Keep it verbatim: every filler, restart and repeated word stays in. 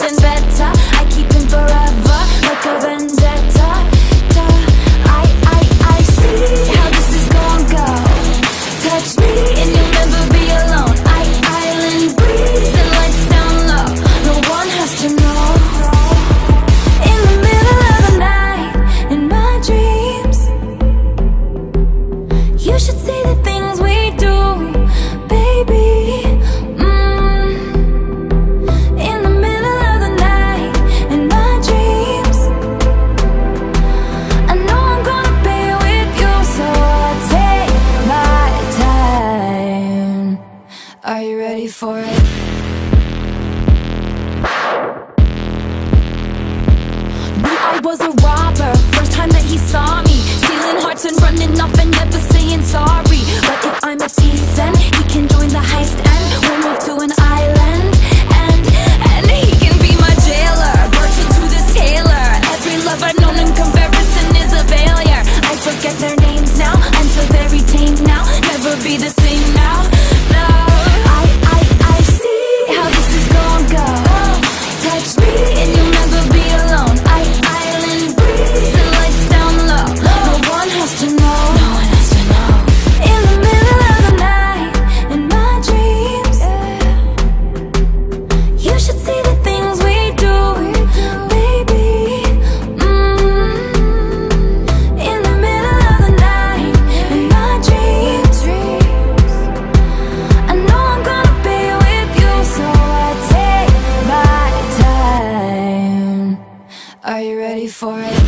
something better. I keep him forever like a vendetta. Da, I, I, I see how this is gonna go. Touch me and you'll never be alone. I, island breeze and lights down low. No one has to know. In the middle of the night, in my dreams, you should see the things we do, baby. Are you ready for it? Knew I was a robber, first time that he saw me, stealing hearts and running off and never saying sorry. But if I'm a thief then he can join the heist and we'll move to an island. And, and he can be my jailer, virtue to this tailor. Every love I've known in comparison is a failure. I forget their names now, I'm so very tame now. Never be the same now. Are you ready for it?